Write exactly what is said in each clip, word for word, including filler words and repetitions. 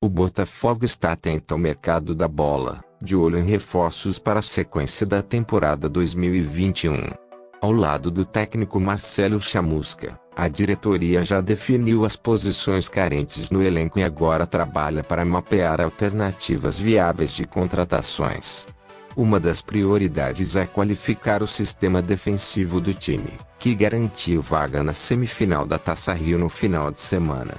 O Botafogo está atento ao mercado da bola, de olho em reforços para a sequência da temporada dois mil e vinte e um. Ao lado do técnico Marcelo Chamusca, a diretoria já definiu as posições carentes no elenco e agora trabalha para mapear alternativas viáveis de contratações. Uma das prioridades é qualificar o sistema defensivo do time, que garantiu vaga na semifinal da Taça Rio no final de semana.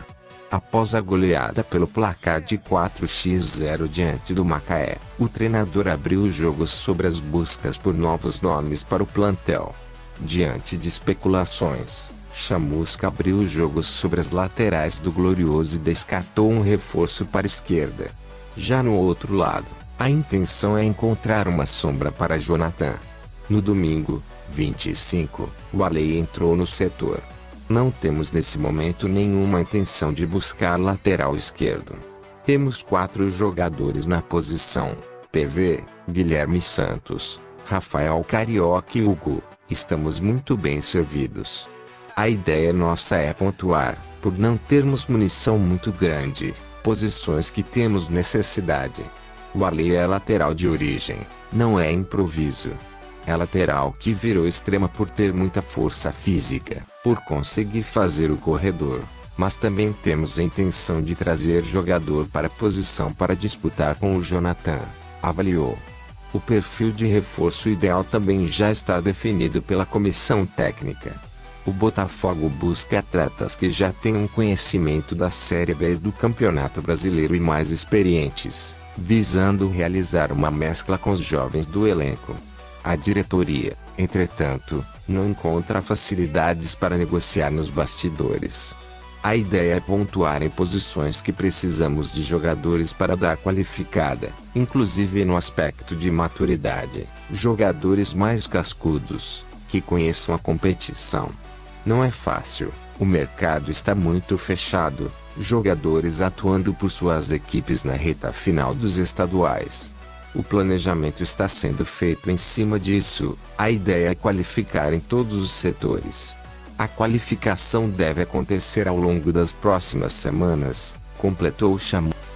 Após a goleada pelo placar de quatro a zero diante do Macaé, o treinador abriu o jogo sobre as buscas por novos nomes para o plantel. Diante de especulações, Chamusca abriu o jogo sobre as laterais do Glorioso e descartou um reforço para a esquerda. Já no outro lado, a intenção é encontrar uma sombra para Jonathan. No domingo, vinte e cinco, o Warley entrou no setor. Não temos nesse momento nenhuma intenção de buscar lateral esquerdo. Temos quatro jogadores na posição: P V, Guilherme Santos, Rafael Carioca e Hugo. Estamos muito bem servidos. A ideia nossa é pontuar, por não termos munição muito grande, posições que temos necessidade. O Warley é lateral de origem, não é improviso. É lateral que virou extrema por ter muita força física, por conseguir fazer o corredor, mas também temos a intenção de trazer jogador para a posição para disputar com o Jonathan, avaliou. O perfil de reforço ideal também já está definido pela comissão técnica. O Botafogo busca atletas que já tenham conhecimento da Série B do Campeonato Brasileiro e mais experientes, visando realizar uma mescla com os jovens do elenco. A diretoria, entretanto, não encontra facilidades para negociar nos bastidores. A ideia é pontuar em posições que precisamos de jogadores para dar qualificada, inclusive no aspecto de maturidade, jogadores mais cascudos, que conheçam a competição. Não é fácil, o mercado está muito fechado, jogadores atuando por suas equipes na reta final dos estaduais. O planejamento está sendo feito em cima disso, a ideia é qualificar em todos os setores. A qualificação deve acontecer ao longo das próximas semanas, completou o Chamusca.